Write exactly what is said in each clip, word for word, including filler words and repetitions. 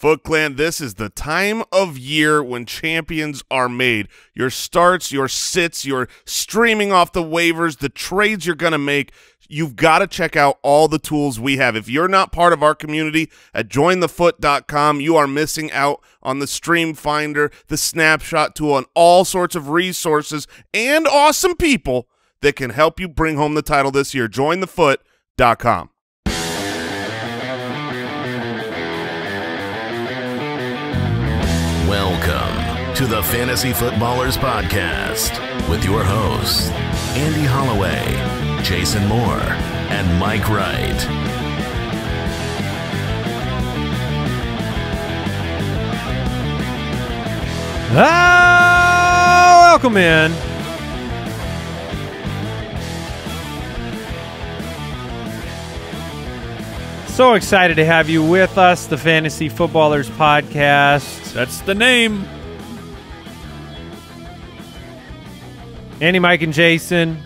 Foot Clan, this is the time of year when champions are made. Your starts, your sits, your streaming off the waivers, the trades you're going to make. You've got to check out all the tools we have. If you're not part of our community at join the foot dot com, you are missing out on the Stream Finder, the Snapshot tool, and all sorts of resources and awesome people that can help you bring home the title this year. join the foot dot com. Welcome to the Fantasy Footballers Podcast with your hosts, Andy Holloway, Jason Moore, and Mike Wright. Ah, welcome in. So excited to have you with us, the Fantasy Footballers Podcast. That's the name. Andy, Mike, and Jason.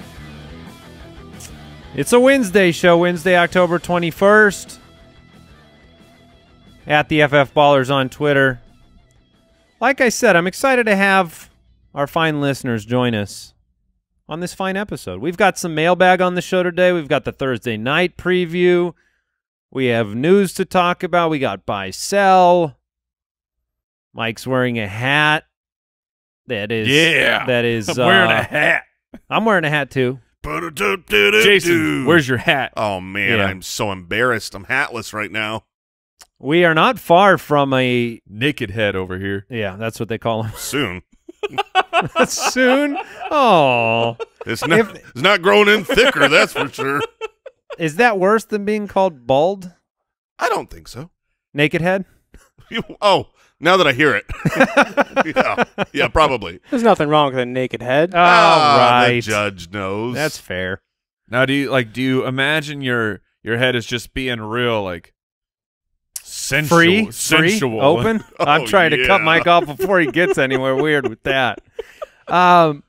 It's a Wednesday show, Wednesday, October twenty-first. At the F F Ballers on Twitter. Like I said, I'm excited to have our fine listeners join us on this fine episode. We've got some mailbag on the show today. We've got the Thursday night preview. We have news to talk about. We got buy, sell. Mike's wearing a hat. That is, yeah. That is, I'm wearing uh, a hat. I'm wearing a hat too. Jason, where's your hat? Oh man, yeah. I'm so embarrassed. I'm hatless right now. We are not far from a naked head over here. Yeah, that's what they call him. Soon. Soon. Oh, it's not. If, it's not growing in thicker. That's for sure. Is that worse than being called bald? I don't think so. Naked head? Oh, now that I hear it. yeah, yeah, probably. There's nothing wrong with a naked head. All ah, right. The judge knows. That's fair. Now, do you like? Do you imagine your your head is just being real, like sensual, free, sensual, free, open? oh, I'm trying yeah. to cut Mike off before he gets anywhere weird with that. Um.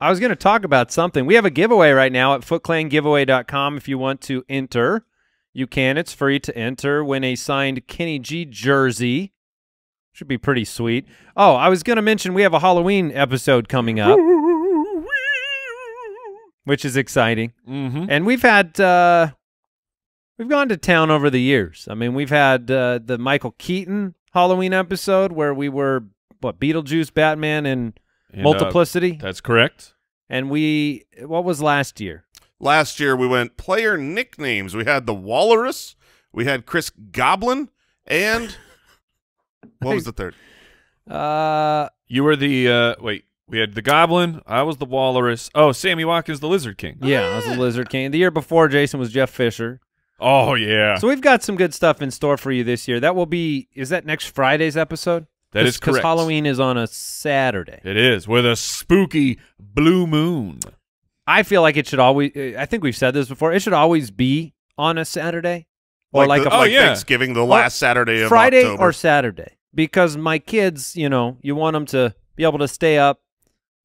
I was going to talk about something. We have a giveaway right now at foot clan giveaway dot com. If you want to enter, you can. It's free to enter. Win a signed Kenny G jersey. Should be pretty sweet. Oh, I was going to mention we have a Halloween episode coming up, which is exciting. Mm-hmm. And we've had, uh, we've gone to town over the years. I mean, we've had uh, the Michael Keaton Halloween episode where we were, what, Beetlejuice, Batman, and... And, Multiplicity. Uh, that's correct. And we, what was last year? Last year we went player nicknames. We had the Walrus. We had Chris Goblin. And what was the third? Uh, you were the, uh, wait, we had the Goblin. I was the Walrus. Oh, Sammy Watkins, the Lizard King. Yeah, ah. I was the Lizard King. The year before, Jason was Jeff Fisher. Oh, yeah. So we've got some good stuff in store for you this year. That will be, is that next Friday's episode? That is correct. Because Halloween is on a Saturday. It is, with a spooky blue moon. I feel like it should always, I think we've said this before, it should always be on a Saturday. Or like, like, the, a, like oh, yeah. Thanksgiving, the last well, Saturday of Friday October. Friday or Saturday. Because my kids, you know, you want them to be able to stay up,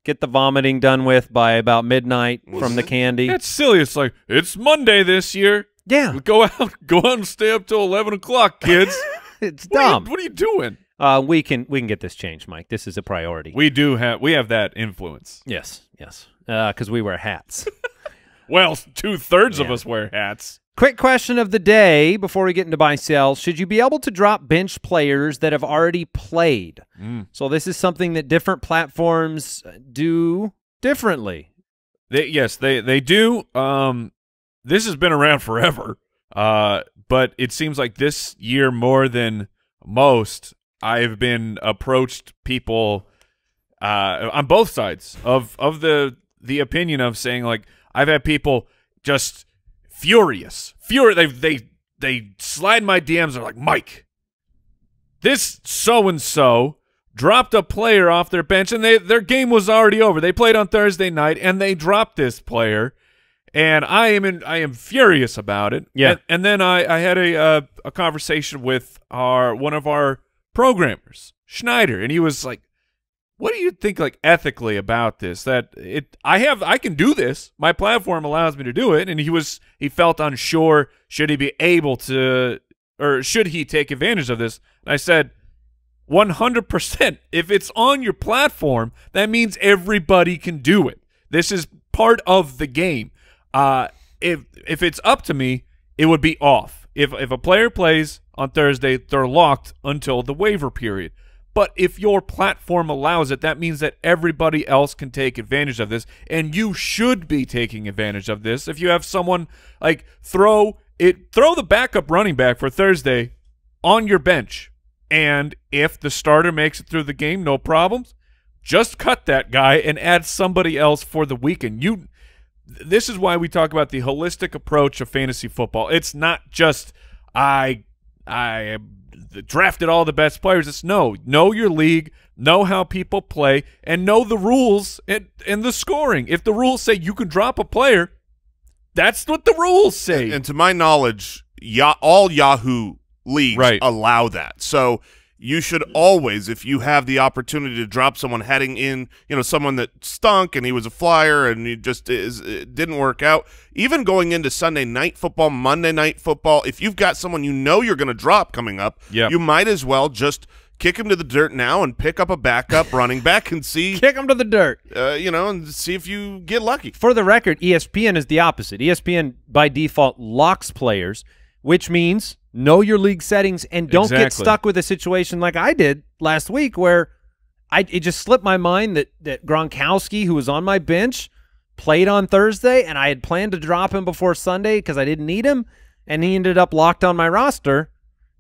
get the vomiting done with by about midnight well, from the candy. That's silly. It's like, it's Monday this year. Yeah. Go out, go out and stay up till eleven o'clock, kids. It's what dumb. Are you, what are you doing? Uh, we can we can get this changed, Mike. This is a priority. We do have we have that influence. Yes, yes, because uh, we wear hats. well, two thirds yeah. of us wear hats. Quick question of the day before we get into buy sell: should you be able to drop bench players that have already played? Mm. So this is something that different platforms do differently. They, yes, they they do. Um, this has been around forever, uh, but it seems like this year more than most. I've been approached people uh, on both sides of, of the the opinion of saying, like, I've had people just furious. Fur they they they slide my D Ms. They're like, Mike, this so-and-so dropped a player off their bench, and they their game was already over. They played on Thursday night, and they dropped this player, and I am in, I am furious about it. Yeah. And, and then I, I had a, a a conversation with our one of our programmers, Schneider, and he was like, what do you think, like, ethically about this, that it I have I can do this, my platform allows me to do it, and he was he felt unsure, should he be able to or should he take advantage of this? And I said, one hundred percent. If it's on your platform, that means everybody can do it. This is part of the game. Uh, if if it's up to me, it would be off. If if a player plays on Thursday, they're locked until the waiver period. But if your platform allows it, that means that everybody else can take advantage of this, and you should be taking advantage of this. If you have someone like throw it, throw the backup running back for Thursday on your bench, and if the starter makes it through the game, no problems. Just cut that guy and add somebody else for the weekend. You, this is why we talk about the holistic approach of fantasy football. It's not just I, I drafted all the best players. It's no, know your league, know how people play, and know the rules and, and the scoring. If the rules say you can drop a player, that's what the rules say. And, and to my knowledge, ya all Yahoo leagues right. allow that. So you should always, if you have the opportunity to drop someone heading in, you know, someone that stunk and he was a flyer and he just is, it didn't work out, even going into Sunday night football, Monday night football, if you've got someone you know you're going to drop coming up, yep. you might as well just kick him to the dirt now and pick up a backup running back and see. Kick him to the dirt. Uh, you know, and see if you get lucky. For the record, E S P N is the opposite. E S P N, by default, locks players, which means know your league settings and don't exactly. get stuck with a situation like I did last week where I it just slipped my mind that, that Gronkowski, who was on my bench, played on Thursday, and I had planned to drop him before Sunday because I didn't need him, and he ended up locked on my roster.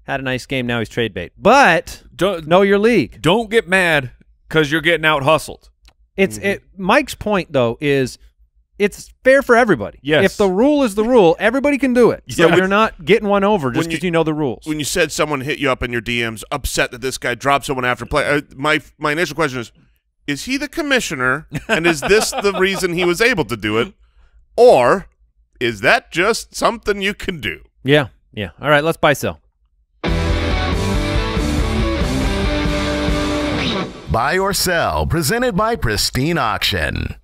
Had a nice game. Now he's trade bait. But don't, know your league. Don't get mad because you're getting out-hustled. It's, mm-hmm. it, Mike's point, though, is – it's fair for everybody. Yes. If the rule is the rule, everybody can do it. So yeah, you're not getting one over just because you, you know the rules. When you said someone hit you up in your D Ms, upset that this guy dropped someone after play, uh, my my initial question is, is he the commissioner, and is this the reason he was able to do it, or is that just something you can do? Yeah, yeah. All right, let's buy, sell. Buy or sell, presented by Pristine Auction.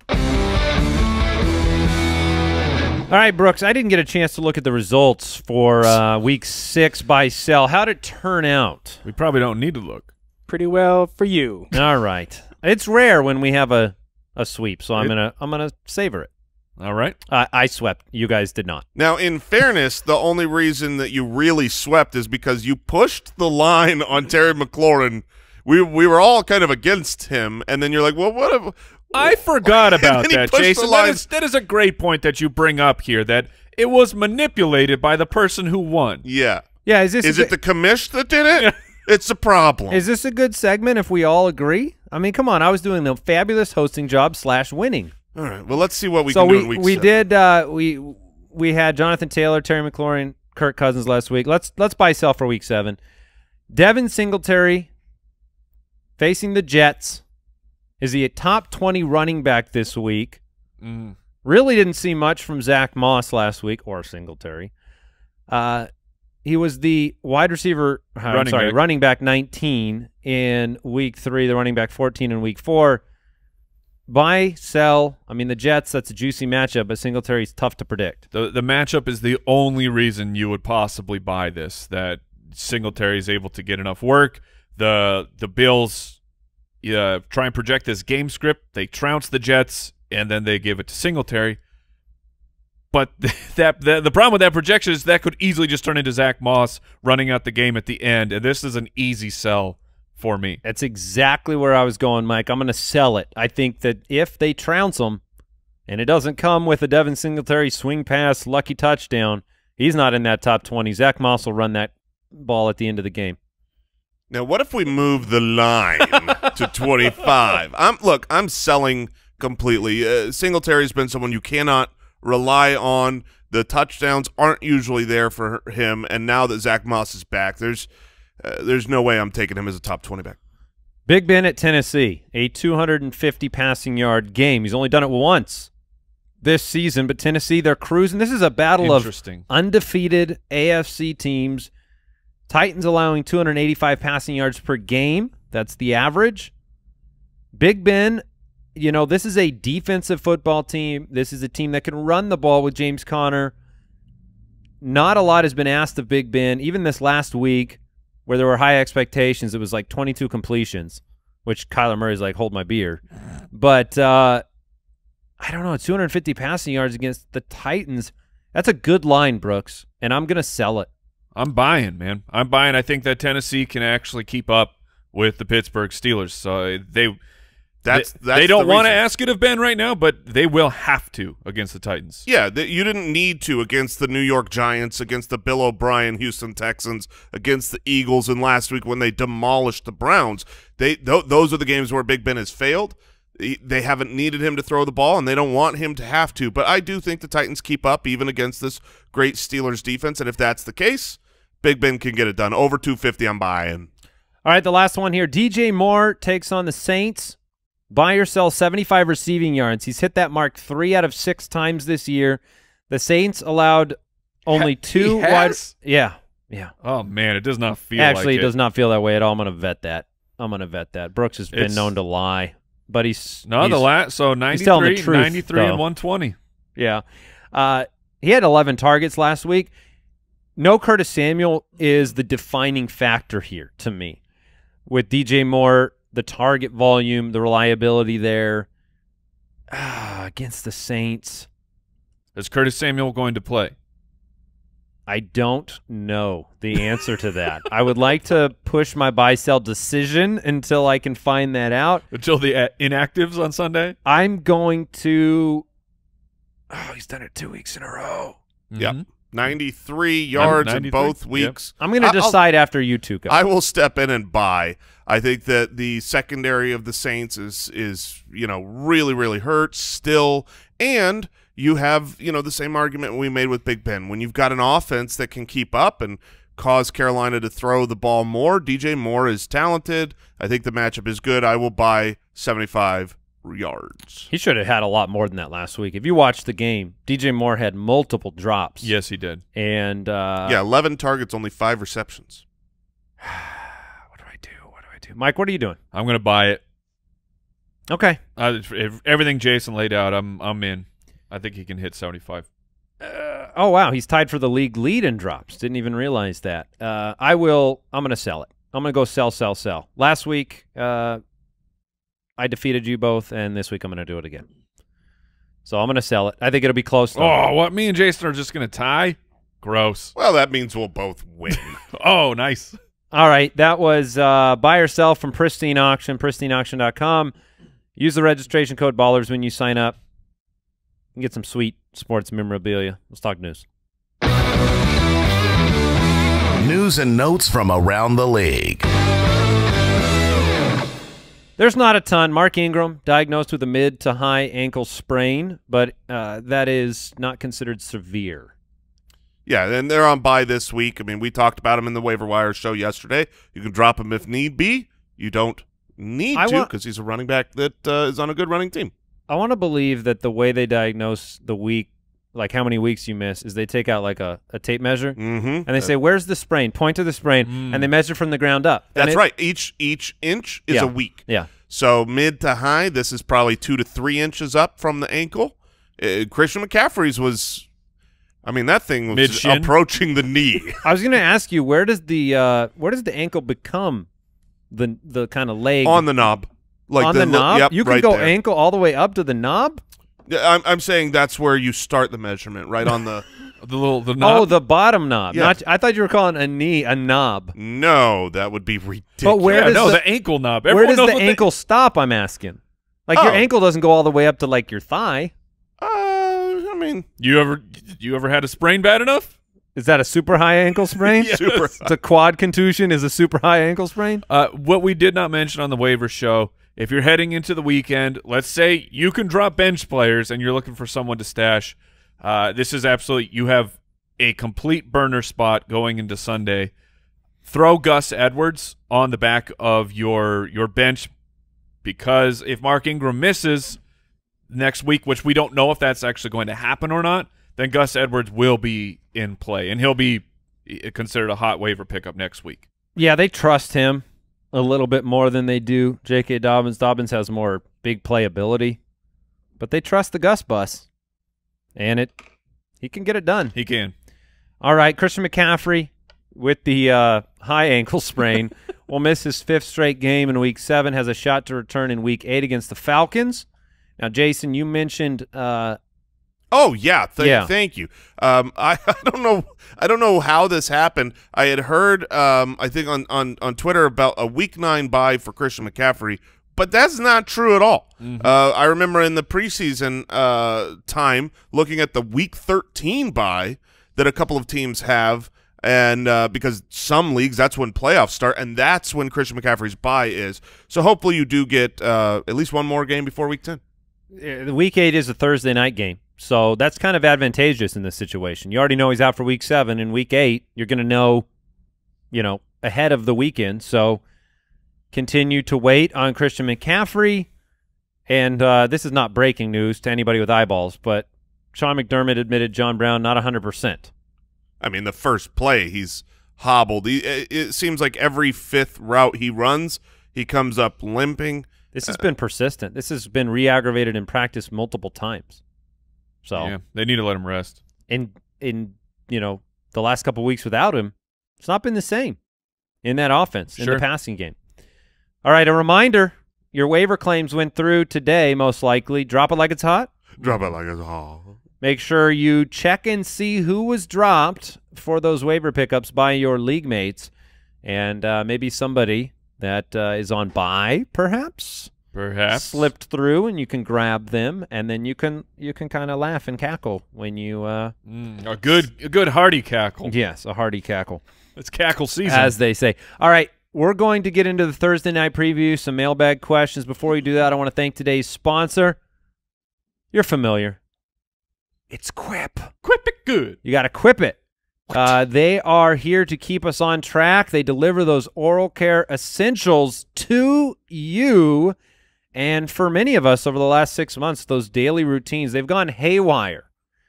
All right, Brooks, I didn't get a chance to look at the results for uh, week six by sell. How'd it turn out? We probably don't need to look. Pretty well for you. All right. It's rare when we have a, a sweep, so I'm going to I'm gonna savor it. All right. Uh, I swept. You guys did not. Now, in fairness, the only reason that you really swept is because you pushed the line on Terry McLaurin. We, we were all kind of against him, and then you're like, well, what if – I forgot about that, Jason. That is, that is a great point that you bring up here, that it was manipulated by the person who won. Yeah. Yeah. Is, this is it the commish that did it? It's a problem. Is this a good segment if we all agree? I mean, come on. I was doing the fabulous hosting job slash winning. All right. Well, let's see what we so can we, do in week we seven. Did, uh, we, we had Jonathan Taylor, Terry McLaurin, Kirk Cousins last week. Let's, let's buy sell for week seven. Devin Singletary facing the Jets. Is he a top twenty running back this week? Mm. Really didn't see much from Zach Moss last week or Singletary. Uh, he was the wide receiver, uh, running I'm sorry, back. running back nineteen in week three, the running back fourteen in week four. Buy, sell. I mean, the Jets, that's a juicy matchup, but Singletary's tough to predict. The, the matchup is the only reason you would possibly buy this, that Singletary is able to get enough work. The, the Bills... Uh, try and project this game script. They trounce the Jets, and then they give it to Singletary. But that the, the problem with that projection is that could easily just turn into Zach Moss running out the game at the end, and this is an easy sell for me. That's exactly where I was going, Mike. I'm going to sell it. I think that if they trounce him, and it doesn't come with a Devin Singletary swing pass, lucky touchdown, he's not in that top twenty. Zach Moss will run that ball at the end of the game. Now, what if we move the line to twenty-five? I'm Look, I'm selling completely. Uh, Singletary's been someone you cannot rely on. The touchdowns aren't usually there for him, and now that Zach Moss is back, there's uh, there's no way I'm taking him as a top twenty back. Big Ben at Tennessee, a two hundred fifty passing yard game. He's only done it once this season, but Tennessee, they're cruising. This is a battle of undefeated A F C teams. Titans allowing two hundred eighty-five passing yards per game. That's the average. Big Ben, you know, this is a defensive football team. This is a team that can run the ball with James Conner. not a lot has been asked of Big Ben. Even this last week where there were high expectations, it was like twenty-two completions, which Kyler Murray's like, hold my beer. But uh, I don't know, two hundred fifty passing yards against the Titans. That's a good line, Brooks, and I'm going to sell it. I'm buying, man. I'm buying. I think that Tennessee can actually keep up with the Pittsburgh Steelers. So they that's, they, that's they don't the want to ask it of Ben right now, but they will have to against the Titans. Yeah, the, you didn't need to against the New York Giants, against the Bill O'Brien Houston Texans, against the Eagles, and last week when they demolished the Browns. They th Those are the games where Big Ben has failed. They haven't needed him to throw the ball, and they don't want him to have to. But I do think the Titans keep up even against this great Steelers defense, and if that's the case, Big Ben can get it done. Over two fifty, I'm buying. All right, the last one here. D J Moore takes on the Saints. Buy or sell seventy-five receiving yards. He's hit that mark three out of six times this year. The Saints allowed only two wide. Yeah, yeah. Oh, man, it does not feel Actually, like Actually, it does not feel that way at all. I'm going to vet that. I'm going to vet that. Brooks has been it's... known to lie. But he's no he's, the last so ninety-three, truth, ninety-three and one twenty. Yeah, uh, he had eleven targets last week. No Curtis Samuel is the defining factor here to me. With D J Moore, the target volume, the reliability there ah, against the Saints. Is Curtis Samuel going to play? I don't know the answer to that. I would like to push my buy-sell decision until I can find that out. Until the uh, inactives on Sunday? I'm going to – oh, he's done it two weeks in a row. Mm-hmm. Yep. ninety-three yards ninety-three, in both weeks. Yep. I'm going to decide I'll, after you two go. I will step in and buy. I think that the secondary of the Saints is, is you know, really, really hurt still, and – you have, you know, the same argument we made with Big Ben. When you've got an offense that can keep up and cause Carolina to throw the ball more, D J Moore is talented. I think the matchup is good. I will buy seventy-five yards. He should have had a lot more than that last week. If you watched the game, D J Moore had multiple drops. Yes, he did. And uh, yeah, eleven targets, only five receptions. What do I do? What do I do? Mike, what are you doing? I'm going to buy it. Okay. Uh, if everything Jason laid out, I'm I'm in. I think he can hit seventy-five. Uh, oh, wow. He's tied for the league lead in drops. Didn't even realize that. Uh, I will – I'm going to sell it. I'm going to go sell, sell, sell. Last week, uh, I defeated you both, and this week I'm going to do it again. So I'm going to sell it. I think it'll be close. Though. Oh, what? Me and Jason are just going to tie? Gross. Well, that means we'll both win. Oh, nice. All right. That was uh, buy or sell from Pristine Auction, pristine auction dot com. Use the registration code BALLERS when you sign up. Get some sweet sports memorabilia. Let's talk news. News and notes from around the league. There's not a ton. Mark Ingram diagnosed with a mid to high ankle sprain, but uh, that is not considered severe. Yeah, and they're on bye this week. I mean, we talked about him in the waiver wire show yesterday. You can drop him if need be. You don't need I to because he's a running back that uh, is on a good running team. I want to believe that the way they diagnose the week, like how many weeks you miss, is they take out like a, a tape measure, mm-hmm. and they say, where's the sprain? Point to the sprain, mm. and they measure from the ground up. That's it, right. Each each inch is yeah. a week. Yeah. So mid to high, this is probably two to three inches up from the ankle. Uh, Christian McCaffrey's was, I mean, that thing was Mid-shin. approaching the knee. I was going to ask you, where does the uh, where does the ankle become the the kind of leg? On the knob. Like on the, the knob? Yep, you can right go there. ankle all the way up to the knob? I'm, I'm saying that's where you start the measurement, right on the the little the knob. Oh, the bottom knob. Yeah. Not, I thought you were calling a knee a knob. No, that would be ridiculous. But where yeah, does no, the, the ankle knob. Everyone where does knows the ankle they... stop, I'm asking? Like oh. your ankle doesn't go all the way up to like your thigh. Uh, I mean. You ever, you ever had a sprain bad enough? Is that a super high ankle sprain? Yes. Super high. It's a quad contusion is a super high ankle sprain? Uh, what we did not mention on the waiver show, if you're heading into the weekend, let's say you can drop bench players and you're looking for someone to stash. Uh, this is absolutely – you have a complete burner spot going into Sunday. Throw Gus Edwards on the back of your your bench because if Mark Ingram misses next week, which we don't know if that's actually going to happen or not, then Gus Edwards will be in play, and he'll be considered a hot waiver pickup next week. Yeah, they trust him a little bit more than they do J K Dobbins. Dobbins has more big playability, but they trust the Gus bus, and it he can get it done. He can. All right, Christian McCaffrey with the uh, high ankle sprain will miss his fifth straight game in week seven, has a shot to return in week eight against the Falcons. Now, Jason, you mentioned uh, Oh yeah, th yeah, thank you. Um, I, I don't know, I don't know how this happened. I had heard, um, I think on, on on Twitter about a week nine bye for Christian McCaffrey, but that's not true at all. Mm-hmm. uh, I remember in the preseason uh, time looking at the week thirteen bye that a couple of teams have, and uh, because some leagues that's when playoffs start, and that's when Christian McCaffrey's bye is. So hopefully you do get uh, at least one more game before week ten. The week eight is a Thursday night game. So that's kind of advantageous in this situation. You already know he's out for week seven. In week eight, you're going to know, you know, ahead of the weekend. So continue to wait on Christian McCaffrey. And uh, this is not breaking news to anybody with eyeballs, but Sean McDermott admitted John Brown not one hundred percent. I mean, the first play, he's hobbled. He, it seems like every fifth route he runs, he comes up limping. This has uh, been persistent. This has been re-aggravated in practice multiple times. So yeah, they need to let him rest. In in you know the last couple of weeks without him, it's not been the same in that offense, sure. in the passing game. All right, a reminder: your waiver claims went through today, most likely. Drop it like it's hot. Drop it like it's hot. Make sure you check and see who was dropped for those waiver pickups by your league mates, and uh, maybe somebody that uh, is on bye, perhaps. Perhaps slipped through, and you can grab them, and then you can you can kind of laugh and cackle when you uh, mm, a good a good hearty cackle. Yes, a hearty cackle. It's cackle season, as they say. All right, we're going to get into the Thursday night preview, some mailbag questions. Before we do that, I want to thank today's sponsor. You're familiar. It's Quip. Quip it good. You got to Quip it. Uh, they are here to keep us on track. They deliver those oral care essentials to you. And for many of us over the last six months, those daily routines, they've gone haywire.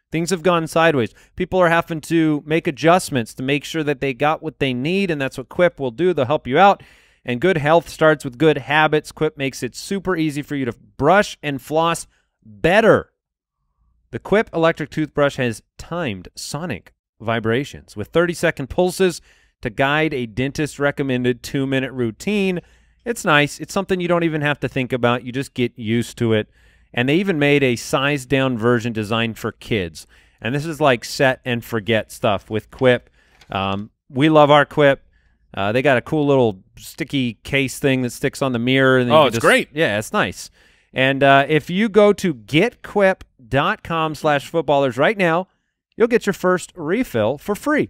Things have gone sideways. People are having to make adjustments to make sure that they got what they need, and that's what Quip will do. They'll help you out. And good health starts with good habits. Quip makes it super easy for you to brush and floss better. The Quip electric toothbrush has timed sonic vibrations with thirty-second pulses to guide a dentist-recommended two-minute routine. It's nice. It's something you don't even have to think about. You just get used to it. And they even made a size-down version designed for kids. And this is like set-and-forget stuff with Quip. Um, we love our Quip. Uh, they got a cool little sticky case thing that sticks on the mirror. And oh, it's just, great. Yeah, it's nice. And uh, if you go to get quip dot com slash footballers right now, you'll get your first refill for free.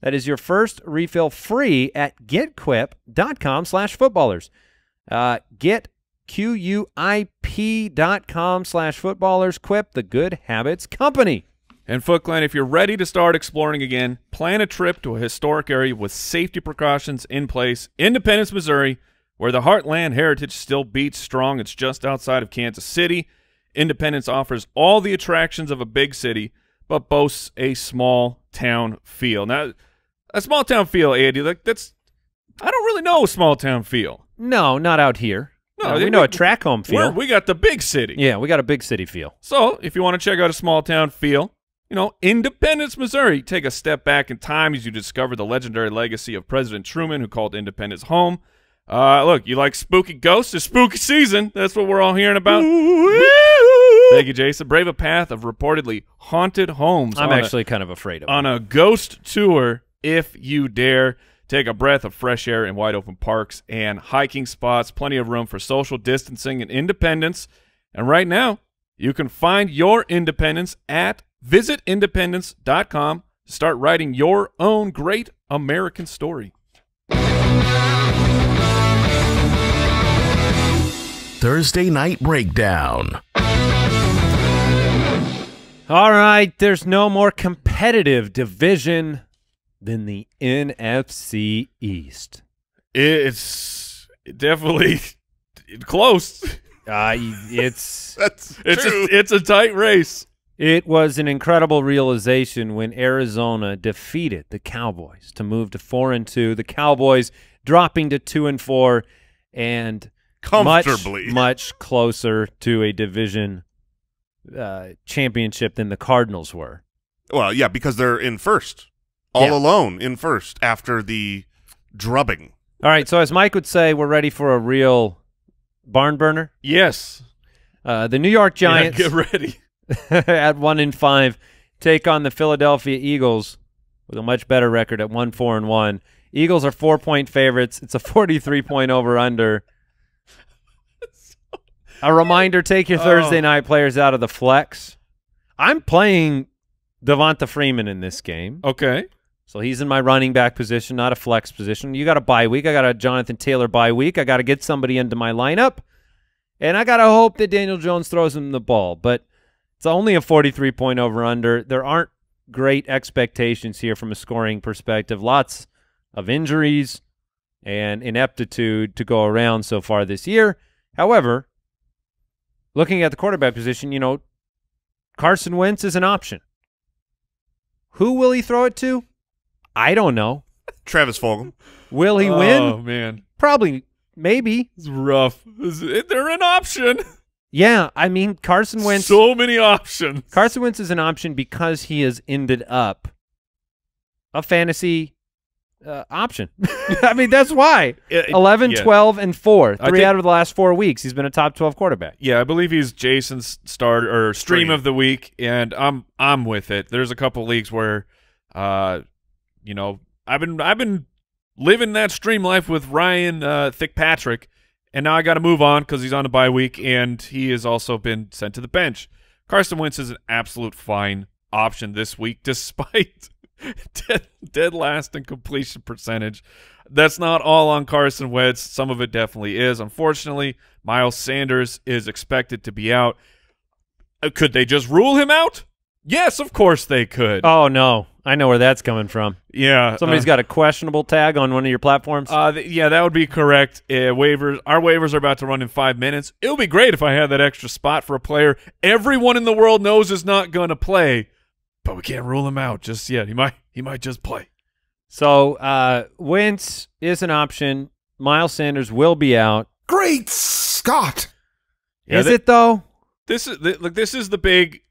That is your first refill free at getquip.com slash footballers. Uh, getquip.com slash footballers. Quip, the good habits company. And Foot Clan, if you're ready to start exploring again, plan a trip to a historic area with safety precautions in place. Independence, Missouri, where the Heartland heritage still beats strong. It's just outside of Kansas City. Independence offers all the attractions of a big city, but boasts a small town feel. Now, a small town feel, Andy. Like that's, I don't really know a small town feel. No, not out here. No, uh, we, we know a track home feel. We got the big city. Yeah, we got a big city feel. So, if you want to check out a small town feel, you know, Independence, Missouri, take a step back in time as you discover the legendary legacy of President Truman, who called Independence home. Uh, look, you like spooky ghosts? It's spooky season. That's what we're all hearing about. Thank you, Jason. Brave a path of reportedly haunted homes. I'm actually a, kind of afraid of on it. On a ghost tour, if you dare, take a breath of fresh air in wide open parks and hiking spots. Plenty of room for social distancing and independence. And right now, you can find your independence at visit independence dot com to start writing your own great American story. Thursday Night Breakdown. All right, there's no more competitive division than the N F C East. It's definitely close. Uh, it's That's it's true. A, it's a tight race. It was an incredible realization when Arizona defeated the Cowboys to move to four and two. The Cowboys dropping to two and four, and comfortably much, much closer to a division Uh, championship than the Cardinals were. Well, yeah, because they're in first. all yeah. alone in first after the drubbing. All right, so as Mike would say, we're ready for a real barn burner. Yes. Uh, the New York Giants yeah, get ready. at one and five, take on the Philadelphia Eagles with a much better record at one four and one. Eagles are four point favorites. It's a forty three point over under. A reminder: take your Thursday night players out of the flex. I'm playing Devonta Freeman in this game. Okay, so he's in my running back position, not a flex position. You got a bye week. I got a Jonathan Taylor bye week. I got to get somebody into my lineup, and I got to hope that Daniel Jones throws him the ball. But it's only a forty-three point over-under. There aren't great expectations here from a scoring perspective. Lots of injuries and ineptitude to go around so far this year. However, looking at the quarterback position, you know, Carson Wentz is an option. Who will he throw it to? I don't know. Travis Fulgham. Will he oh, win? Oh, man. Probably. Maybe. It's rough. They're an option. Yeah, I mean, Carson Wentz. So many options. Carson Wentz is an option because he has ended up a fantasy uh, option. I mean, that's why. It, eleven, yeah. twelve, and four. Three think, out of the last four weeks, he's been a top twelve quarterback. Yeah, I believe he's Jason's start or stream of the week, and I'm I'm with it. There's a couple leagues where, uh, you know, I've been I've been living that stream life with Ryan uh, Thickpatrick. And now I got to move on because he's on a bye week, and he has also been sent to the bench. Carson Wentz is an absolute fine option this week, despite dead, dead last in completion percentage. That's not all on Carson Wentz. Some of it definitely is. Unfortunately, Miles Sanders is expected to be out. Could they just rule him out? Yes, of course they could. Oh, no. I know where that's coming from. Yeah. Somebody's uh, got a questionable tag on one of your platforms. Uh, th yeah, that would be correct. Uh, waivers. Our waivers are about to run in five minutes. It would be great if I had that extra spot for a player everyone in the world knows is not going to play, but we can't rule him out just yet. He might He might just play. So uh, Wentz is an option. Miles Sanders will be out. Great Scott. Yeah, is it, though? This is th look, this is the big –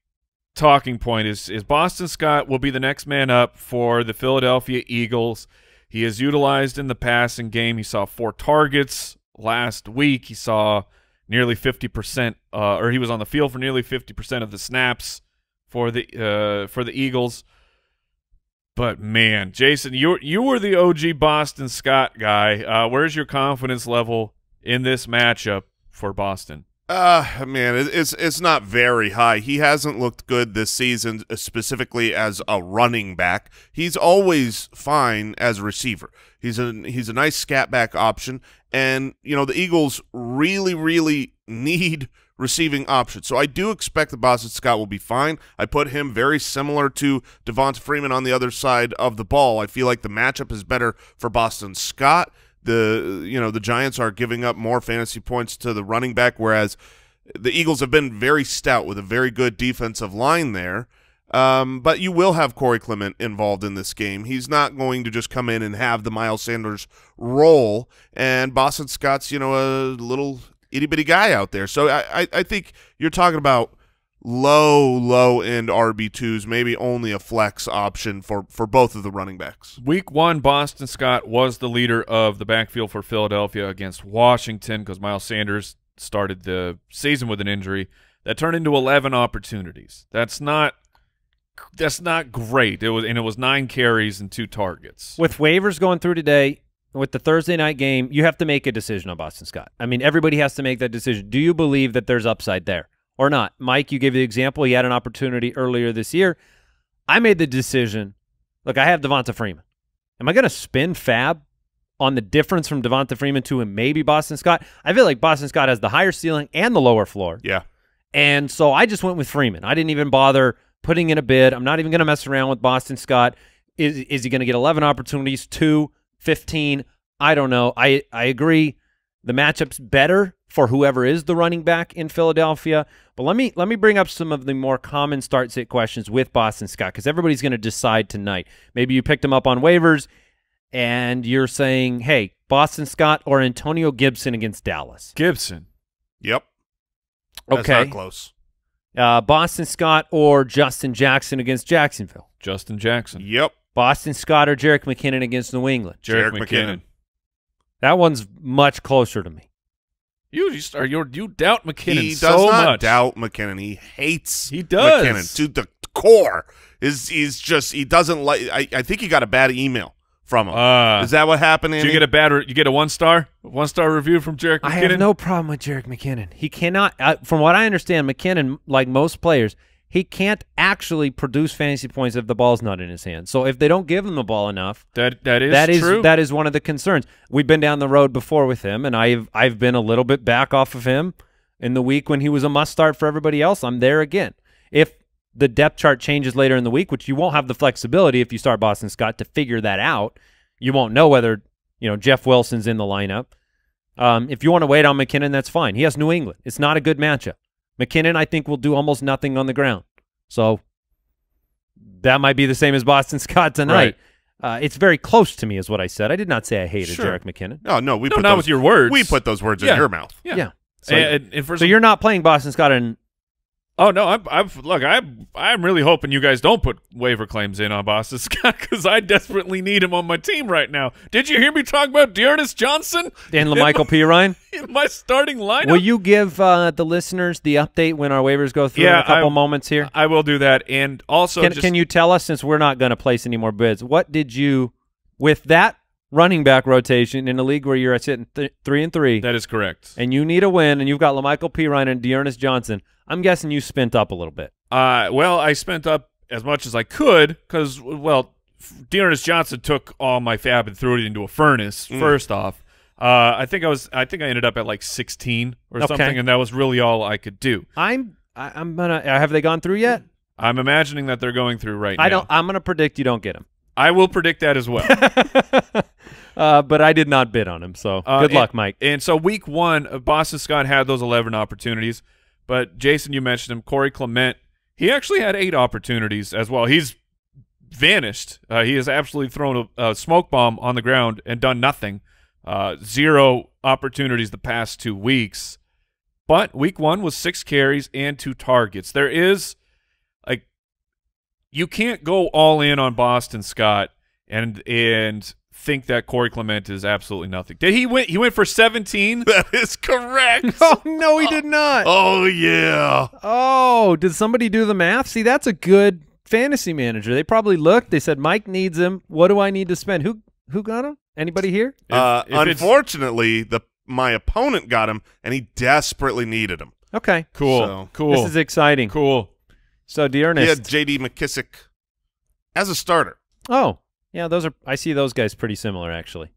talking point is is Boston Scott will be the next man up for the Philadelphia Eagles. He is utilized in the passing game. He saw four targets last week. He saw nearly fifty percent, uh, or he was on the field for nearly fifty percent of the snaps for the uh, for the Eagles. But man, Jason, you you were the O G Boston Scott guy. Uh, where's your confidence level in this matchup for Boston? Uh, man, it's it's not very high. He hasn't looked good this season, specifically as a running back. He's always fine as a receiver. He's a he's a nice scat back option, and you know the Eagles really really need receiving options. So I do expect the Boston Scott will be fine. I put him very similar to Devonta Freeman on the other side of the ball. I feel like the matchup is better for Boston Scott. The you know the Giants are giving up more fantasy points to the running back, whereas the Eagles have been very stout with a very good defensive line there. Um, but you will have Corey Clement involved in this game. He's not going to just come in and have the Miles Sanders role. And Boston Scott's you know a little itty bitty guy out there. So I I, I think you're talking about low, low-end R B twos, maybe only a flex option for, for both of the running backs. Week one, Boston Scott was the leader of the backfield for Philadelphia against Washington because Miles Sanders started the season with an injury. That turned into eleven opportunities. That's not that's not great, It was and it was nine carries and two targets. With waivers going through today, with the Thursday night game, you have to make a decision on Boston Scott. I mean, everybody has to make that decision. Do you believe that there's upside there? Or not. Mike, you gave the example. He had an opportunity earlier this year. I made the decision. Look, I have Devonta Freeman. Am I going to spend fab on the difference from Devonta Freeman to him? Maybe Boston Scott. I feel like Boston Scott has the higher ceiling and the lower floor. Yeah. And so I just went with Freeman. I didn't even bother putting in a bid. I'm not even going to mess around with Boston Scott. Is, is he going to get eleven opportunities, two, fifteen? I don't know. I, I agree. The matchup's better for whoever is the running back in Philadelphia. But let me let me bring up some of the more common start-sit questions with Boston Scott because everybody's going to decide tonight. Maybe you picked him up on waivers and you're saying, hey, Boston Scott or Antonio Gibson against Dallas. Gibson. Yep. Okay. That's not close. Uh, Boston Scott or Justin Jackson against Jacksonville. Justin Jackson. Yep. Boston Scott or Jerick McKinnon against New England? Jerick, Jerick McKinnon. McKinnon. That one's much closer to me. You just are you, you doubt McKinnon he so much. He does not much. doubt McKinnon. He hates he does. McKinnon to the core. Is he's just he doesn't like. I, I think he got a bad email from him. Uh, Is that what happened? Andy? Did you get a bad? You get a one star one star review from Jerick McKinnon. I have no problem with Jerick McKinnon. He cannot. Uh, from what I understand, McKinnon, like most players, he can't actually produce fantasy points if the ball's not in his hand. So if they don't give him the ball enough, that that is that is true. That is one of the concerns. We've been down the road before with him, and I've I've been a little bit back off of him in the week when he was a must start for everybody else. I'm there again. If the depth chart changes later in the week, which you won't have the flexibility if you start Boston Scott to figure that out, you won't know whether you know Jeff Wilson's in the lineup. Um, if you want to wait on McKinnon, that's fine. He has New England. It's not a good matchup. McKinnon, I think, will do almost nothing on the ground. So that might be the same as Boston Scott tonight. Right. Uh, it's very close to me is what I said. I did not say I hated sure. Jerick McKinnon. No, no. We no, put not those, with your words. We put those words yeah. in your mouth. Yeah. yeah. So, and, and so you're not playing Boston Scott in – Oh, no. I'm, I'm, look, I'm, I'm really hoping you guys don't put waiver claims in on Boston Scott because I desperately need him on my team right now. Did you hear me talk about Dearness Johnson? Dan LaMichael P. Ryan? In my starting lineup. Will you give uh, the listeners the update when our waivers go through yeah, in a couple I, moments here? I will do that. And also, can, just, can you tell us, since we're not going to place any more bids, what did you, with that running back rotation in a league where you're sitting th three and three? That is correct. And you need a win, and you've got LaMichael Pirine and Dearness Johnson. I'm guessing you spent up a little bit. Uh, well, I spent up as much as I could because, well, Dearness Johnson took all my fab and threw it into a furnace. Mm. First off. Uh, I think I was. I think I ended up at like sixteen or okay. something, and that was really all I could do. I'm. I, I'm gonna. Have they gone through yet? I'm imagining that they're going through right I now. I don't. I'm gonna predict you don't get them. I will predict that as well. uh, but I did not bid on him, so uh, good and, luck, Mike. And so week one, Boston Scott had those eleven opportunities, but Jason, you mentioned him, Corey Clement. He actually had eight opportunities as well. He's vanished. Uh, he has absolutely thrown a, a smoke bomb on the ground and done nothing. Uh, zero opportunities the past two weeks, but week one was six carries and two targets. There is like, you can't go all in on Boston Scott and, and think that Corey Clement is absolutely nothing. Did he win? He went for seventeen. That is correct. Oh, no, he did not. Oh yeah. Oh, did somebody do the math? See, that's a good fantasy manager. They probably looked, they said, Mike needs him. What do I need to spend? Who, who got him? Anybody here? If, uh, if unfortunately, the my opponent got him, and he desperately needed him. Okay. Cool. So, cool. This is exciting. Cool. So, Dearness. He had J D McKissic as a starter. Oh. Yeah, those are. I see those guys pretty similar, actually.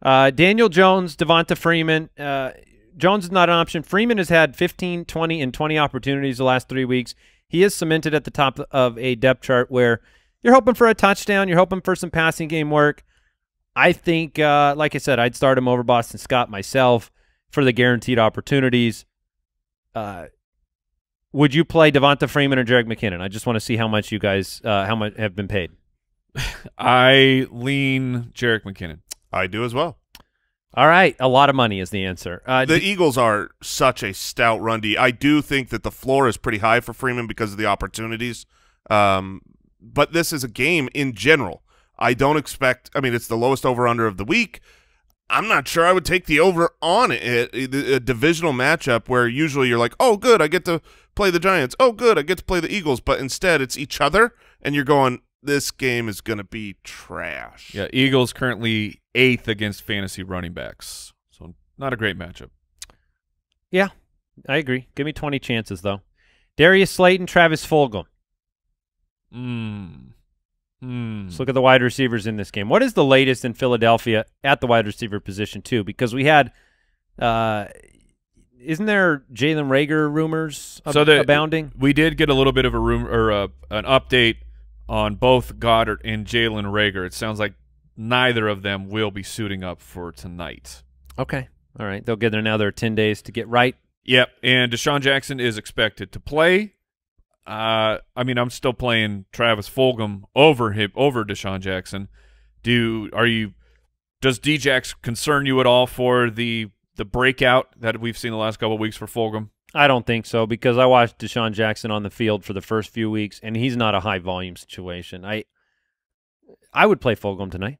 Uh, Daniel Jones, Devonta Freeman. Uh, Jones is not an option. Freeman has had fifteen, twenty, and twenty opportunities the last three weeks. He is cemented at the top of a depth chart where you're hoping for a touchdown. You're hoping for some passing game work. I think, uh, like I said, I'd start him over Boston Scott myself for the guaranteed opportunities. Uh, would you play Devonta Freeman or Jerick McKinnon? I just want to see how much you guys uh, how much have been paid. I lean Jerick McKinnon. I do as well. All right. A lot of money is the answer. Uh, the Eagles are such a stout run D. I do think that the floor is pretty high for Freeman because of the opportunities. Um, but this is a game in general. I don't expect – I mean, it's the lowest over-under of the week. I'm not sure I would take the over on it, a, a divisional matchup where usually you're like, oh, good, I get to play the Giants. Oh, good, I get to play the Eagles. But instead it's each other, and you're going, this game is going to be trash. Yeah, Eagles currently eighth against fantasy running backs. So not a great matchup. Yeah, I agree. Give me twenty chances, though. Darius Slayton, Travis Fulgham. Hmm. Mm. Let's look at the wide receivers in this game. What is the latest in Philadelphia at the wide receiver position, too? Because we had, uh, isn't there Jalen Reagor rumors ab so the, abounding? We did get a little bit of a rumor or a, an update on both Goddard and Jalen Reagor. It sounds like neither of them will be suiting up for tonight. Okay, all right. They'll get another ten days to get right. Yep, and Deshaun Jackson is expected to play. Uh, I mean, I'm still playing Travis Fulgham over him, over Deshaun Jackson. Do are you? Does D-Jax concern you at all for the the breakout that we've seen the last couple of weeks for Fulgham? I don't think so because I watched Deshaun Jackson on the field for the first few weeks, and he's not a high volume situation. I I would play Fulgham tonight.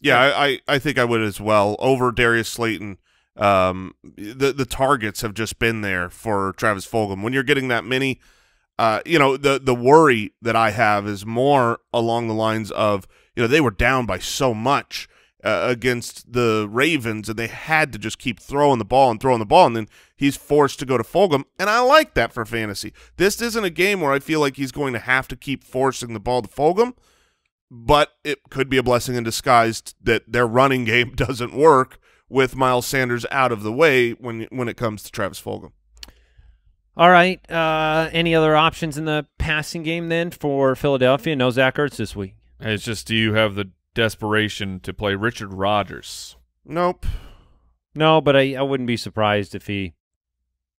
Yeah, I, I, I think I would as well over Darius Slayton. Um, the the targets have just been there for Travis Fulgham. When you're getting that many, uh, you know, the the worry that I have is more along the lines of, you know, they were down by so much uh, against the Ravens, and they had to just keep throwing the ball and throwing the ball, and then he's forced to go to Fulgham, and I like that for fantasy. This isn't a game where I feel like he's going to have to keep forcing the ball to Fulgham, but it could be a blessing in disguise that their running game doesn't work with Miles Sanders out of the way when when it comes to Travis Fulgham. All right. Uh, any other options in the passing game then for Philadelphia? No Zach Ertz this week. It's just, do you have the desperation to play Richard Rodgers? Nope. No, but I, I wouldn't be surprised if he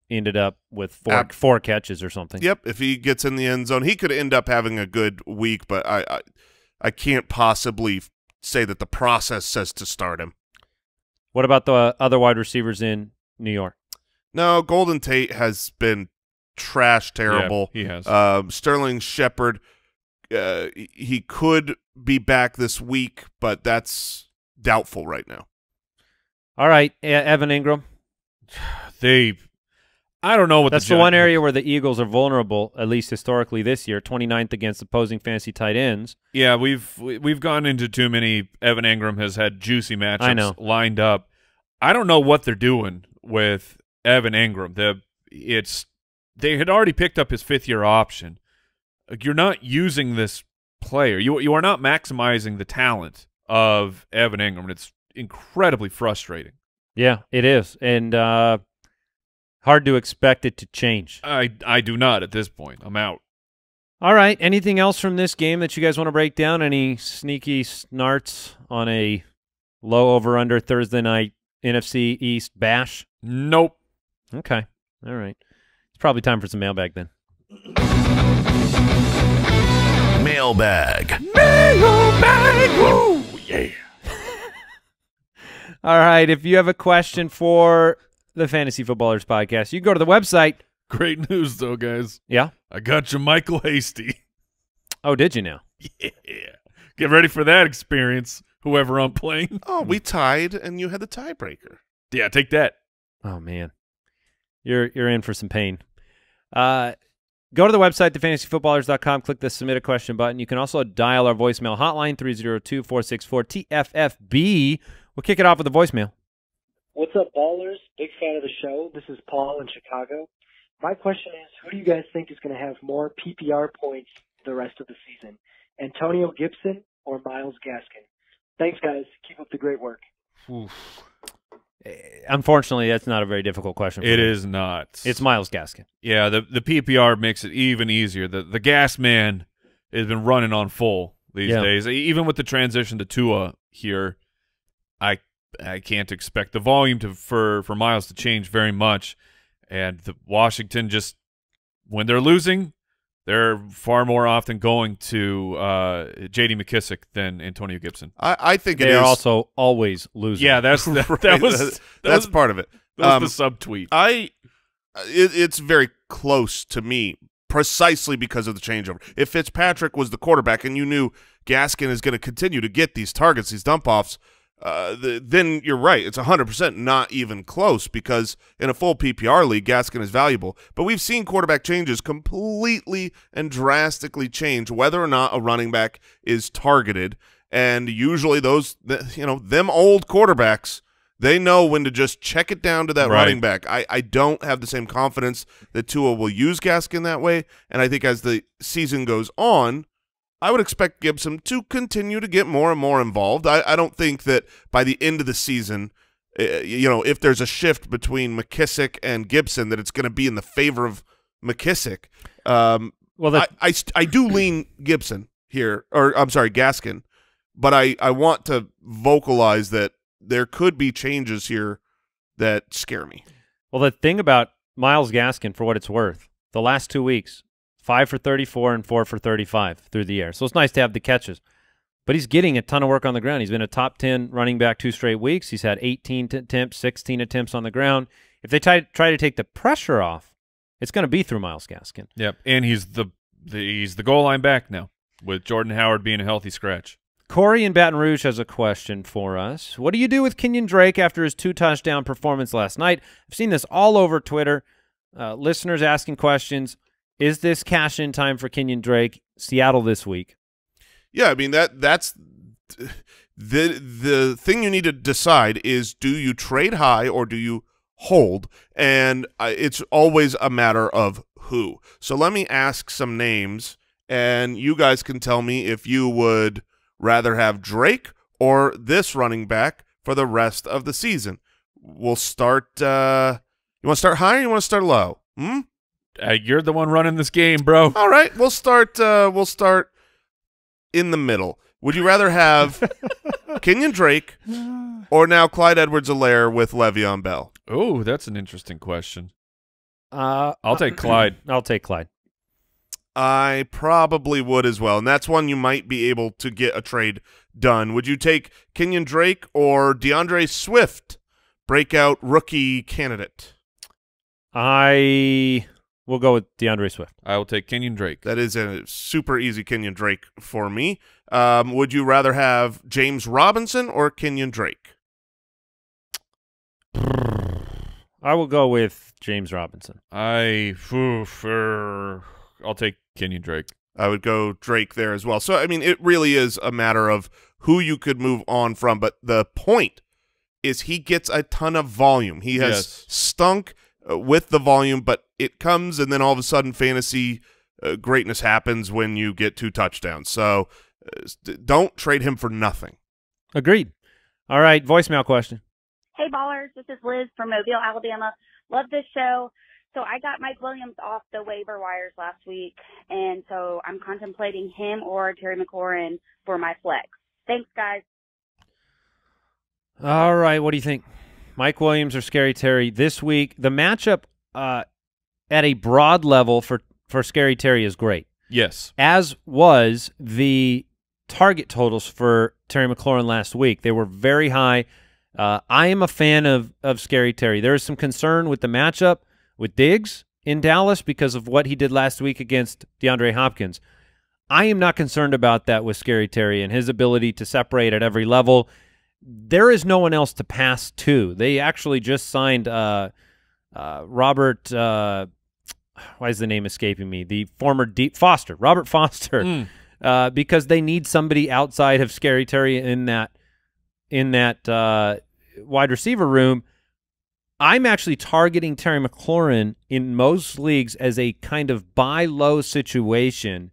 ended up with four, uh, four catches or something. Yep, if he gets in the end zone. He could end up having a good week, but I I, I can't possibly say that the process says to start him. What about the other wide receivers in New York? No, Golden Tate has been trash terrible. Yeah, he has. Um, Sterling Shepard, uh, he could be back this week, but that's doubtful right now. All right, Evan Ingram. They, I don't know what that's the, the one area where the Eagles are vulnerable, at least historically this year, twenty-ninth against opposing fantasy tight ends. Yeah, we've we've gone into too many. Evan Ingram has had juicy matchups I know. lined up. I don't know what they're doing with Evan Ingram. The it's they had already picked up his fifth year option. You're not using this player. You you are not maximizing the talent of Evan Ingram. It's incredibly frustrating. Yeah, it is. And uh hard to expect it to change. I, I do not at this point. I'm out. All right. Anything else from this game that you guys want to break down? Any sneaky snarts on a low over-under Thursday night N F C East bash? Nope. Okay. All right. It's probably time for some mailbag then. Mailbag. Mailbag. Woo! Yeah. All right. If you have a question for the Fantasy Footballers Podcast, you can go to the website. Great news, though, guys. Yeah? I got you Michael Hasty. Oh, did you now? Yeah. Get ready for that experience, whoever I'm playing. Oh, we tied, and you had the tiebreaker. Yeah, take that. Oh, man. You're you're in for some pain. Uh, go to the website, the fantasy footballers dot com. Click the Submit a Question button. You can also dial our voicemail hotline, three oh two, four six four, T F F B. We'll kick it off with a voicemail. What's up, ballers? Big fan of the show. This is Paul in Chicago. My question is, who do you guys think is going to have more P P R points the rest of the season, Antonio Gibson or Myles Gaskin? Thanks, guys. Keep up the great work. Oof. Unfortunately, that's not a very difficult question for me. It is not. It's Myles Gaskin. Yeah, the the P P R makes it even easier. The the gas man has been running on full these yeah. days. Even with the transition to Tua here, I I can't expect the volume to for for Miles to change very much, and the Washington just when they're losing, they're far more often going to uh, J D McKissick than Antonio Gibson. I, I think they it are is. also always losing. Yeah, that's that, right. that was that that's was, part of it. That um, was the subtweet. I it, it's very close to me precisely because of the changeover. If Fitzpatrick was the quarterback and you knew Gaskin is going to continue to get these targets, these dump offs. Uh, the, then you're right. It's one hundred percent not even close because in a full P P R league, Gaskin is valuable. But we've seen quarterback changes completely and drastically change whether or not a running back is targeted. And usually those, you know, them old quarterbacks, they know when to just check it down to that right. running back. I, I don't have the same confidence that Tua will use Gaskin that way. And I think as the season goes on, I would expect Gibson to continue to get more and more involved. I, I don't think that by the end of the season, uh, you know, if there's a shift between McKissick and Gibson, that it's going to be in the favor of McKissick. Um, well, I, I, I do lean Gibson here, or I'm sorry, Gaskin, but I, I want to vocalize that there could be changes here that scare me. Well, the thing about Myles Gaskin, for what it's worth, the last two weeks, five for thirty-four and four for thirty-five through the air. So it's nice to have the catches. But he's getting a ton of work on the ground. He's been a top ten running back two straight weeks. He's had eighteen attempts, sixteen attempts on the ground. If they try, try to take the pressure off, it's going to be through Myles Gaskin. Yep, and he's the, the he's the goal line back now. with Jordan Howard being a healthy scratch. Corey in Baton Rouge has a question for us. What do you do with Kenyon Drake after his two-touchdown performance last night? I've seen this all over Twitter. Uh, listeners asking questions. Is this cash-in time for Kenyon Drake? Seattle this week. Yeah, I mean, that that's the, the thing you need to decide is, do you trade high or do you hold? And uh, it's always a matter of who. So let me ask some names, and you guys can tell me if you would – rather have Drake or this running back for the rest of the season. We'll start. Uh, you want to start high or you want to start low? Hmm? Uh, you're the one running this game, bro. All right, we'll start. Uh, we'll start in the middle. Would you rather have Kenyon Drake or now Clyde Edwards-Helaire with Le'Veon Bell? Oh, that's an interesting question. Uh, I'll take Clyde. I'll take Clyde. I probably would as well, and that's one you might be able to get a trade done. Would you take Kenyon Drake or DeAndre Swift, breakout rookie candidate? I will go with DeAndre Swift. I will take Kenyon Drake. That is a super easy Kenyon Drake for me. Um, would you rather have James Robinson or Kenyon Drake? I will go with James Robinson. I for I'll take Kenyon Drake. I would go Drake there as well. So, I mean, it really is a matter of who you could move on from. But the point is he gets a ton of volume. He has yes. stunk uh, with the volume, but it comes, and then all of a sudden fantasy uh, greatness happens when you get two touchdowns. So uh, don't trade him for nothing. Agreed. All right, voicemail question. Hey, Ballers. This is Liz from Mobile, Alabama. Love this show. So I got Mike Williams off the waiver wires last week, and so I'm contemplating him or Terry McLaurin for my flex. Thanks, guys. All right, what do you think? Mike Williams or Scary Terry this week? The matchup uh, at a broad level for, for Scary Terry is great. Yes. As was the target totals for Terry McLaurin last week. They were very high. Uh, I am a fan of, of Scary Terry. There is some concern with the matchup with Diggs in Dallas because of what he did last week against DeAndre Hopkins. I am not concerned about that with Scary Terry and his ability to separate at every level. There is no one else to pass to. They actually just signed uh, uh, Robert, uh, why is the name escaping me? The former deep Foster, Robert Foster, mm. uh, because they need somebody outside of Scary Terry in that, in that uh, wide receiver room. I'm actually targeting Terry McLaurin in most leagues as a kind of buy-low situation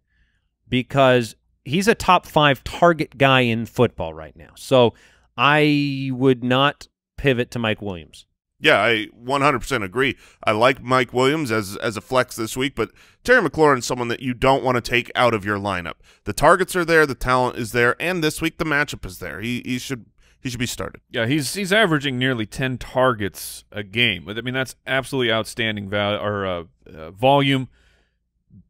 because he's a top-five target guy in football right now. So I would not pivot to Mike Williams. Yeah, I one hundred percent agree. I like Mike Williams as as a flex this week, but Terry McLaurin is someone that you don't want to take out of your lineup. The targets are there, the talent is there, and this week the matchup is there. He, he should He should be started. Yeah, he's he's averaging nearly ten targets a game. I mean, that's absolutely outstanding value or uh, uh, volume.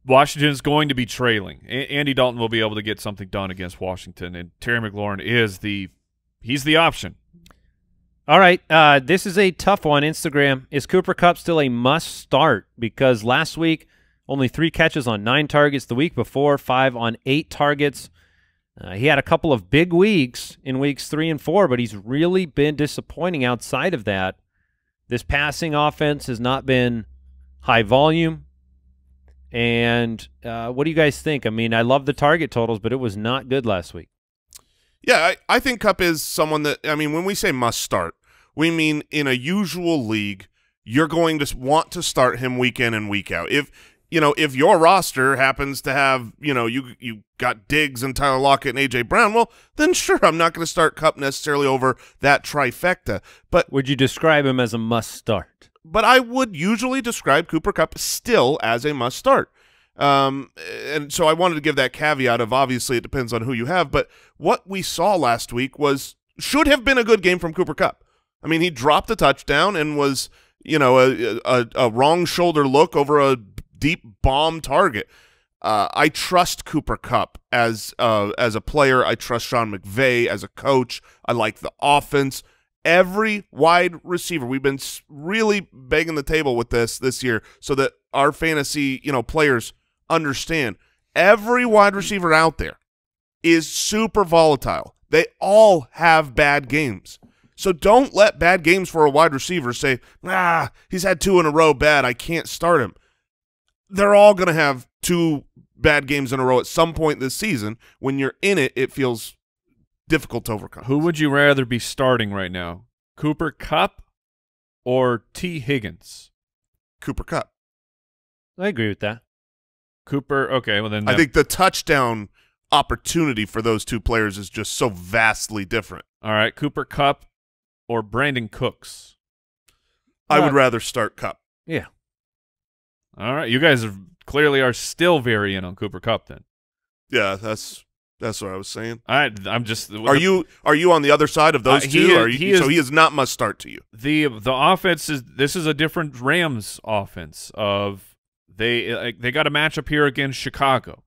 Washington's going to be trailing. A Andy Dalton will be able to get something done against Washington, and Terry McLaurin is the he's the option. All right, uh, this is a tough one. Instagram, is Cooper Kupp still a must start? Because last week only three catches on nine targets. The week before five on eight targets. Uh, he had a couple of big weeks in weeks three and four, but he's really been disappointing outside of that. This passing offense has not been high volume. And uh, what do you guys think? I mean, I love the target totals, but it was not good last week. Yeah, I, I think Kupp is someone that, I mean, when we say must start, we mean in a usual league, you're going to want to start him week in and week out. If You know, if your roster happens to have, you know, you you got Diggs and Tyler Lockett and A J Brown, well, then sure, I'm not going to start Kupp necessarily over that trifecta. But would you describe him as a must start? But I would usually describe Cooper Kupp still as a must start. Um, and so I wanted to give that caveat of obviously it depends on who you have. But what we saw last week was should have been a good game from Cooper Kupp. I mean, he dropped a touchdown and was, you know, a a, a wrong shoulder look over a deep bomb target. Uh, I trust Cooper Kupp as uh, as a player. I trust Sean McVay as a coach. I like the offense. Every wide receiver, we've been really banging the table with this this year, so that our fantasy you know players understand Every wide receiver out there is super volatile. They all have bad games. So don't let bad games for a wide receiver say, ah, he's had two in a row bad, I can't start him. They're all going to have two bad games in a row at some point this season. When you're in it, it feels difficult to overcome. Who would you rather be starting right now, Cooper Kupp or T. Higgins? Cooper Kupp. I agree with that. Cooper, okay. Well, then I think the touchdown opportunity for those two players is just so vastly different. All right, Cooper Kupp or Brandon Cooks? I uh, would rather start Kupp. Yeah. All right, you guys are clearly are still very in on Cooper Kupp then. Yeah, that's that's what I was saying. I I'm just Are the, you are you on the other side of those uh, two? Is, are you, he is, so he is not must start to you. The the offense is this is a different Rams offense of They uh, they got a matchup here against Chicago.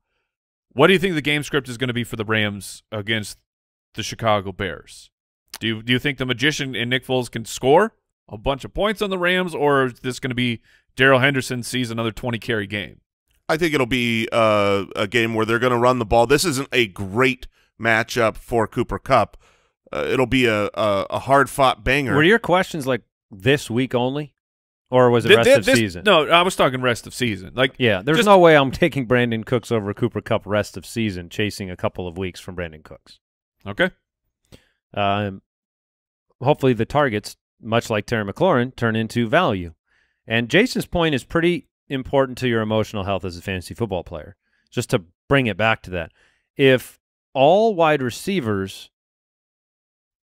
What do you think the game script is going to be for the Rams against the Chicago Bears? Do you do you think the magician and Nick Foles can score a bunch of points on the Rams, or is this going to be Darrell Henderson sees another twenty carry game? I think it'll be uh, a game where they're going to run the ball. This isn't a great matchup for Cooper Kupp. Uh, it'll be a a, a hard fought banger. Were your questions like this week only? Or was it rest this, of season? No, I was talking rest of season. Like, yeah, there's just no way I'm taking Brandon Cooks over Cooper Kupp rest of season, chasing a couple of weeks from Brandon Cooks. Okay. Um, hopefully the targets, much like Terry McLaurin, turn into value. And Jason's point is pretty important to your emotional health as a fantasy football player. Just to bring it back to that. If all wide receivers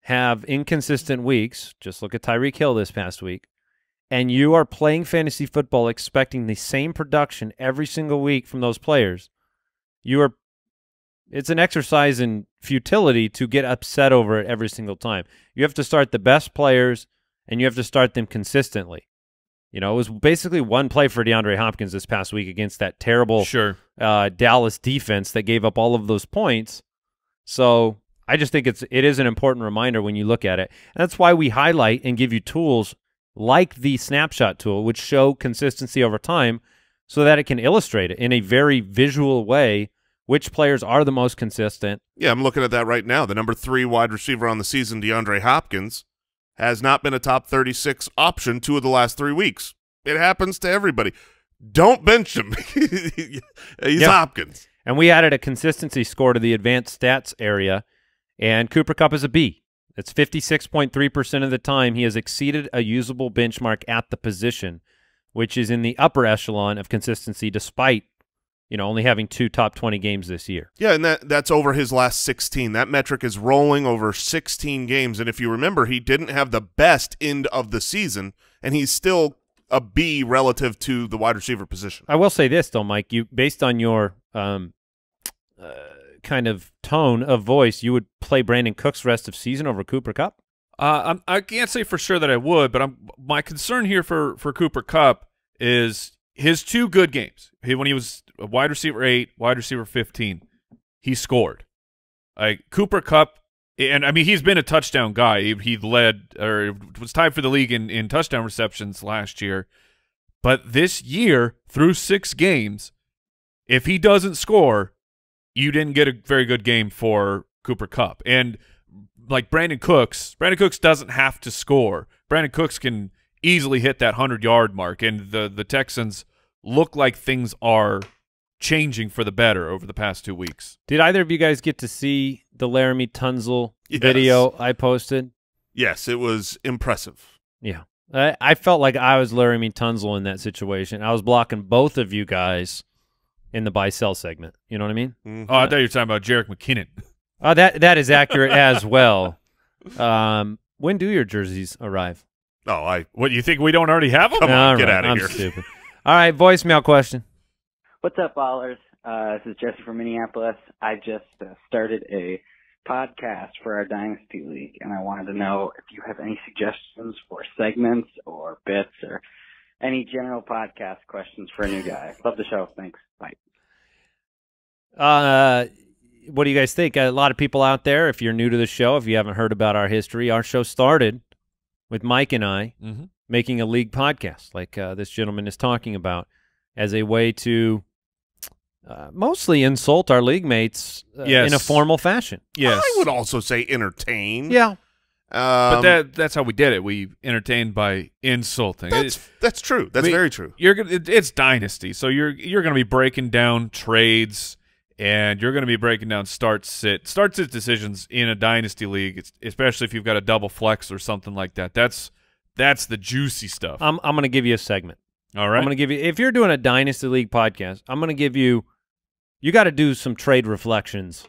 have inconsistent weeks, just look at Tyreek Hill this past week, and you are playing fantasy football expecting the same production every single week from those players, you are it's an exercise in futility to get upset over it every single time. You have to start the best players, and you have to start them consistently. You know, it was basically one play for DeAndre Hopkins this past week against that terrible sure. uh, Dallas defense that gave up all of those points. So I just think it's it is an important reminder when you look at it. And that's why we highlight and give you tools like the snapshot tool, which show consistency over time so that it can illustrate it in a very visual way which players are the most consistent. Yeah, I'm looking at that right now. The number three wide receiver on the season, DeAndre Hopkins, has not been a top thirty-six option two of the last three weeks. It happens to everybody. Don't bench him. He's yep. Hopkins. And we added a consistency score to the advanced stats area, and Cooper Kupp is a B. It's fifty-six point three percent of the time he has exceeded a usable benchmark at the position, which is in the upper echelon of consistency despite, you know, only having two top twenty games this year. Yeah, and that that's over his last sixteen. That metric is rolling over sixteen games, and if you remember, he didn't have the best end of the season, and he's still a B relative to the wide receiver position. I will say this, though, Mike, you based on your um, uh, kind of tone of voice, you would play Brandon Cooks rest of season over Cooper Kupp? Uh, I'm, I can't say for sure that I would, but I'm, my concern here for, for Cooper Kupp is his two good games. He, when he was a wide receiver eight, wide receiver fifteen, he scored. Like Cooper Kupp, and I mean, he's been a touchdown guy. He, he led or was tied for the league in, in touchdown receptions last year. But this year, through six games, if he doesn't score, you didn't get a very good game for Cooper Kupp. And like Brandon Cooks, Brandon Cooks doesn't have to score. Brandon Cooks can easily hit that hundred-yard mark, and the, the Texans look like things are changing for the better over the past two weeks. Did either of you guys get to see the Laramie Tunsil yes. video I posted? Yes, it was impressive. Yeah. I, I felt like I was Laramie Tunsil in that situation. I was blocking both of you guys in the buy-sell segment. You know what I mean? Mm-hmm. Oh, I thought you were talking about Jerick McKinnon. Oh, that that is accurate as well. Um, when do your jerseys arrive? Oh, I. What, you think we don't already have them? Come on, right, get out of I'm here. Stupid. All right, voicemail question. What's up, ballers? Uh, this is Jesse from Minneapolis. I just uh, started a podcast for our Dynasty League, and I wanted to know if you have any suggestions for segments or bits or any general podcast questions for a new guy. Love the show. Thanks. Bye. Uh, what do you guys think? A lot of people out there, if you're new to the show, if you haven't heard about our history, our show started with Mike and I mm-hmm. making a league podcast like uh, this gentleman is talking about as a way to Uh, mostly insult our league mates uh, yes. in a formal fashion. Yes, I would also say entertain. Yeah, um, but that—that's how we did it. We entertained by insulting. That's it, that's true. That's we, very true. You're it, it's dynasty, so you're you're going to be breaking down trades, and you're going to be breaking down start sit start sit decisions in a dynasty league, it's, especially if you've got a double flex or something like that. That's that's the juicy stuff. I'm I'm going to give you a segment. All right, I'm going to give you if you're doing a dynasty league podcast, I'm going to give you. You got to do some trade reflections.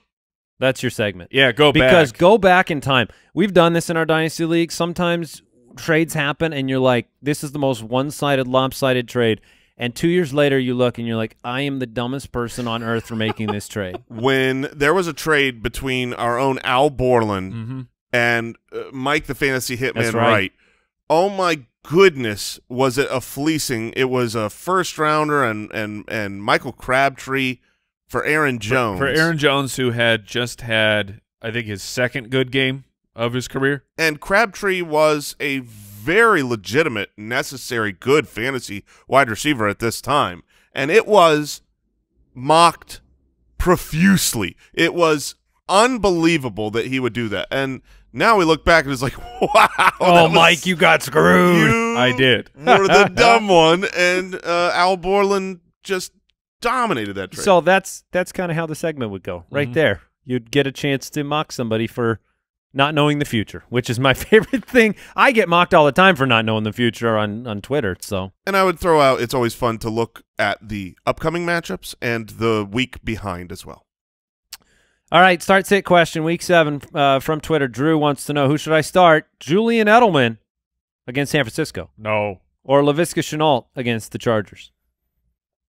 That's your segment. Yeah, go back. Because go back in time. We've done this in our Dynasty League. Sometimes trades happen, and you're like, this is the most one-sided, lopsided trade. And two years later, you look, and you're like, I am the dumbest person on earth for making this trade. When there was a trade between our own Al Borland mm-hmm. and uh, Mike the Fantasy Hitman right. Wright, oh, my God. Goodness, was it a fleecing. It was a first-rounder and, and, and Michael Crabtree. For Aaron Jones. For, for Aaron Jones, who had just had, I think, his second good game of his career. And Crabtree was a very legitimate, necessary, good fantasy wide receiver at this time. And it was mocked profusely. It was unbelievable that he would do that. And now we look back and it's like, wow. Oh, Mike, you got screwed. You I did. You're the dumb one. And uh, Al Borland just... dominated that trade. So that's that's kind of how the segment would go right mm-hmm. there. You'd get a chance to mock somebody for not knowing the future, which is my favorite thing. I get mocked all the time for not knowing the future on, on Twitter. So, and I would throw out, it's always fun to look at the upcoming matchups and the week behind as well. All right, start sit question, week seven uh, from Twitter. Drew wants to know, who should I start? Julian Edelman against San Francisco. No. Or Laviska Shenault against the Chargers.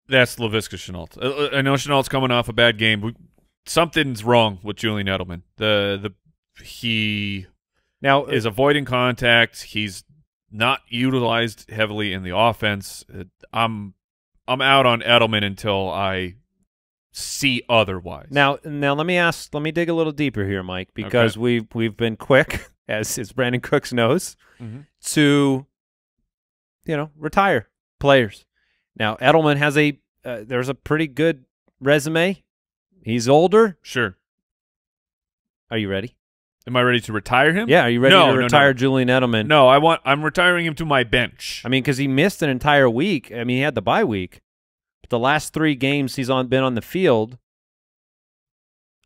That's Laviska Shenault. I know Chenault's coming off a bad game. We, something's wrong with Julian Edelman. The the he now is avoiding contact. He's not utilized heavily in the offense. I'm I'm out on Edelman until I see otherwise. Now now let me ask. Let me dig a little deeper here, Mike, because okay. we've we've been quick, as as Brandon Cooks knows, mm-hmm. to you know retire players. Now, Edelman has a uh, – there's a pretty good resume. He's older. Sure. Are you ready? Am I ready to retire him? Yeah, are you ready no, to no, retire no. Julian Edelman? No, I want, I'm retiring him to my bench. I mean, because he missed an entire week. I mean, he had the bye week. But the last three games he's on been on the field,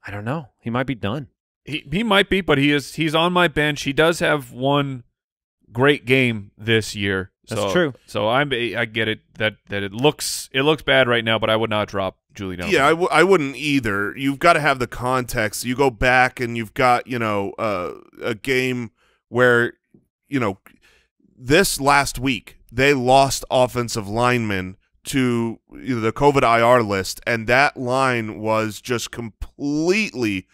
I don't know. He might be done. He, he might be, but he is he's on my bench. He does have one great game this year. That's so, true. So I'm I get it that that it looks it looks bad right now, but I would not drop Julian Edelman. Yeah, I, w I wouldn't either. You've got to have the context. You go back and you've got, you know, uh, a game where, you know, this last week they lost offensive linemen to the COVID I R list, and that line was just completely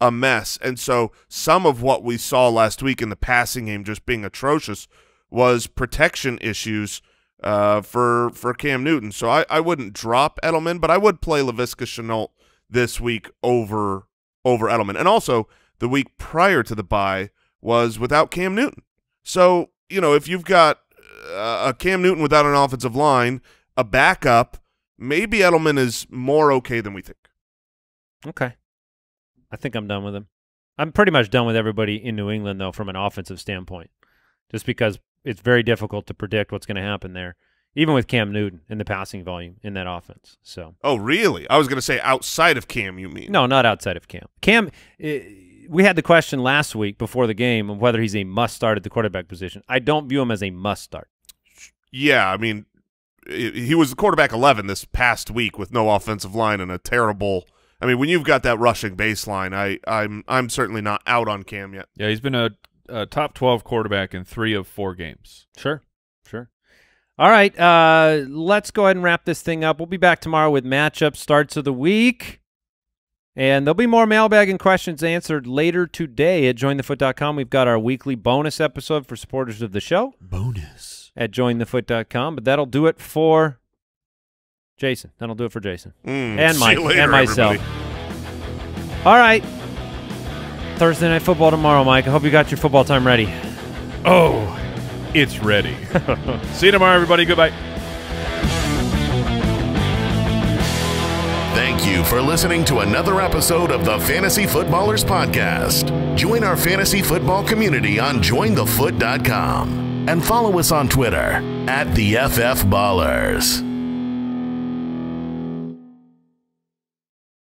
a mess. And so some of what we saw last week in the passing game just being atrocious was protection issues uh, for for Cam Newton. So I, I wouldn't drop Edelman, but I would play Laviska Shenault this week over over Edelman. And also, the week prior to the bye was without Cam Newton. So, you know, if you've got uh, a Cam Newton without an offensive line, a backup, maybe Edelman is more okay than we think. Okay. I think I'm done with him. I'm pretty much done with everybody in New England, though, from an offensive standpoint, just because it's very difficult to predict what's going to happen there, even with Cam Newton and the passing volume in that offense. So, oh, really? I was going to say outside of Cam, you mean? No, not outside of Cam. Cam, we had the question last week before the game of whether he's a must-start at the quarterback position. I don't view him as a must-start. Yeah, I mean, he was the quarterback eleven this past week with no offensive line and a terrible – I mean, when you've got that rushing baseline, I, I'm I'm certainly not out on Cam yet. Yeah, he's been a – Uh, top twelve quarterback in three of four games. Sure, sure. All right, uh, let's go ahead and wrap this thing up. We'll be back tomorrow with matchup starts of the week. And there'll be more mailbag and questions answered later today at join the foot dot com. We've got our weekly bonus episode for supporters of the show. Bonus. At join the foot dot com. But that'll do it for Jason. That'll do it for Jason. Mm, and Mike later, and myself. Everybody. All right. Thursday Night Football tomorrow, Mike. I hope you got your football time ready. Oh, it's ready. See you tomorrow, everybody. Goodbye. Thank Thank you for listening to another episode of the Fantasy Footballers Podcast. Join our fantasy football community on join the foot dot com and follow us on Twitter at the F F Ballers.